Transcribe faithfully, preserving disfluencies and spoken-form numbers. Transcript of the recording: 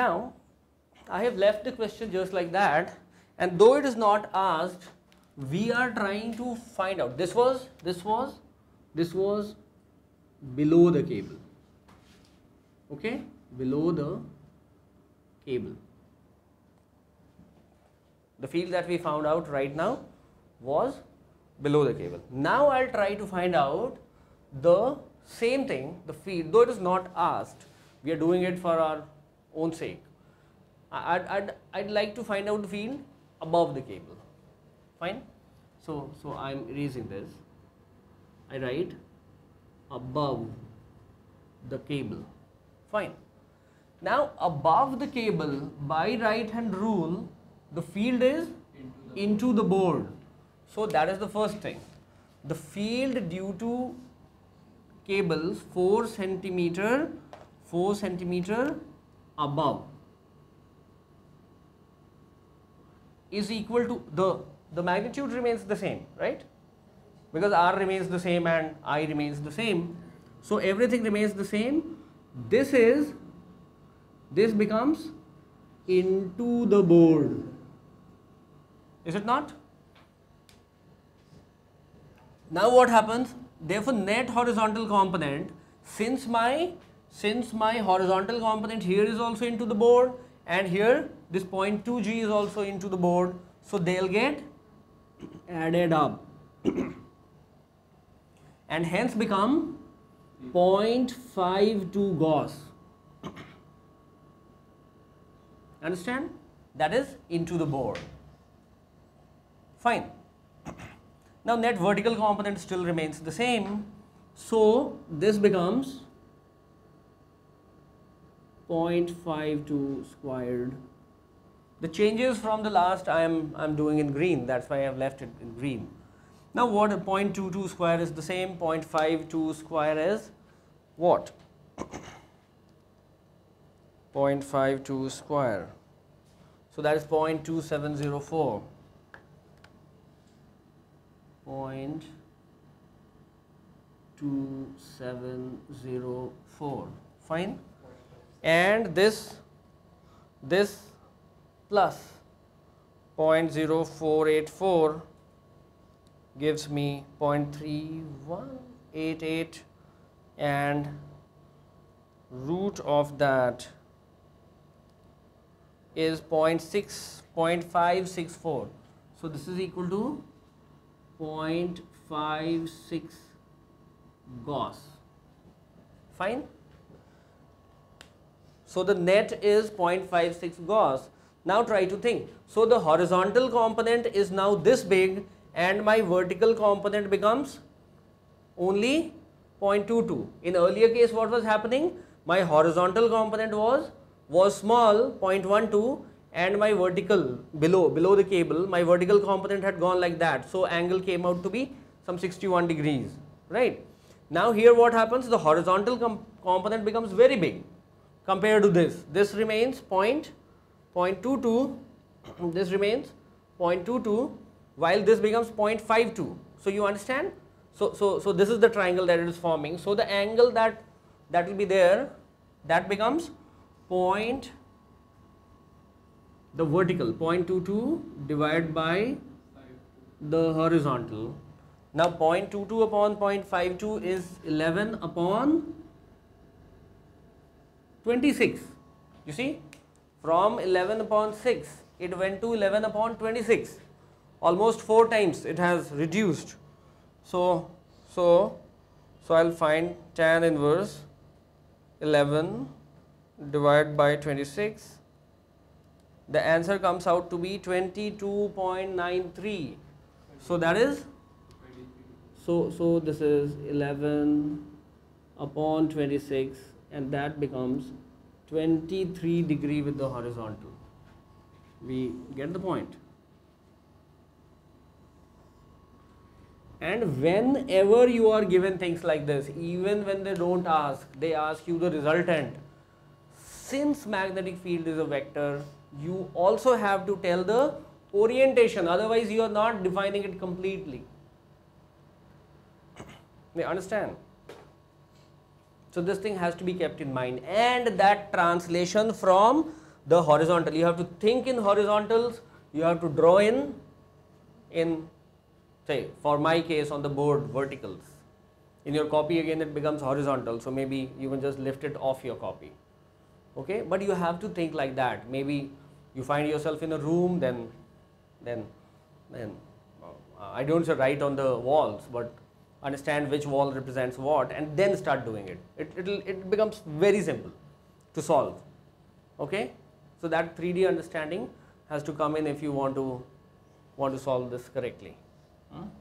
Now, I have left the question just like that, and though it is not asked, we are trying to find out. This was, this was, this was below the cable, okay, below the cable. The field that we found out right now was below the cable. Now I'll try to find out the same thing, the field, though it is not asked, we are doing it for our own sake. I'd, I'd, I'd like to find out the field above the cable, fine. So, so I'm erasing this, I write above the cable, fine. Now above the cable, by right hand rule, the field is into the, into the board. So that is the first thing. The field due to cables four centimeter, four centimeter above is equal to the, the magnitude remains the same, right? Because R remains the same and I remains the same. So everything remains the same. This is, this becomes into the board. Is it not? Now what happens? Therefore, net horizontal component, since my since my horizontal component here is also into the board, and here this zero point two G is also into the board, so they'll get added up and hence become zero point five two Gauss. Understand? That is into the board. Fine. Now net vertical component still remains the same, so this becomes zero point five two squared. The changes from the last I am I'm doing in green, that's why I have left it in green. Now what zero point two two square is the same, zero point five two square is what? zero point five two square, so that is zero point two seven zero four. zero point two seven zero four, fine, and this this plus zero point zero four eight four gives me zero point three one eight eight, and root of that is zero point six, zero point five six four, so this is equal to zero point five six Gauss, fine. So the net is zero point five six Gauss. Now try to think. So the horizontal component is now this big and my vertical component becomes only zero point two two. In earlier case what was happening? My horizontal component was was small, zero point one two, and my vertical below below the cable, my vertical component had gone like that, so angle came out to be some sixty-one degrees, right? Now here what happens? The horizontal com component becomes very big compared to this. This remains zero point two two, this remains zero point two two, while this becomes zero point five two. So you understand? So so so this is the triangle that it is forming. So the angle that that will be there, that becomes point. The vertical zero point two two divided by the horizontal. Now zero point two two upon zero point five two is eleven upon twenty-six. You see, from eleven upon six it went to eleven upon twenty-six, almost four times it has reduced. So so so I'll find tan inverse eleven divided by twenty-six. The answer comes out to be twenty-two point nine three. So that is, so so this is eleven upon twenty-six, and that becomes twenty-three degree with the horizontal. We get the point. And whenever you are given things like this, even when they don't ask, they ask you the resultant. Since magnetic field is a vector, you also have to tell the orientation, otherwise you are not defining it completely. You understand? So this thing has to be kept in mind, and that translation from the horizontal. You have to think in horizontals, you have to draw in, in say for my case on the board, verticals. In your copy again it becomes horizontal, so maybe you can just lift it off your copy, okay? But you have to think like that. Maybe you find yourself in a room, then then then I don't say write on the walls, but understand which wall represents what and then start doing it. It it'll, it becomes very simple to solve, okay? So that three D understanding has to come in if you want to want to solve this correctly. Hmm?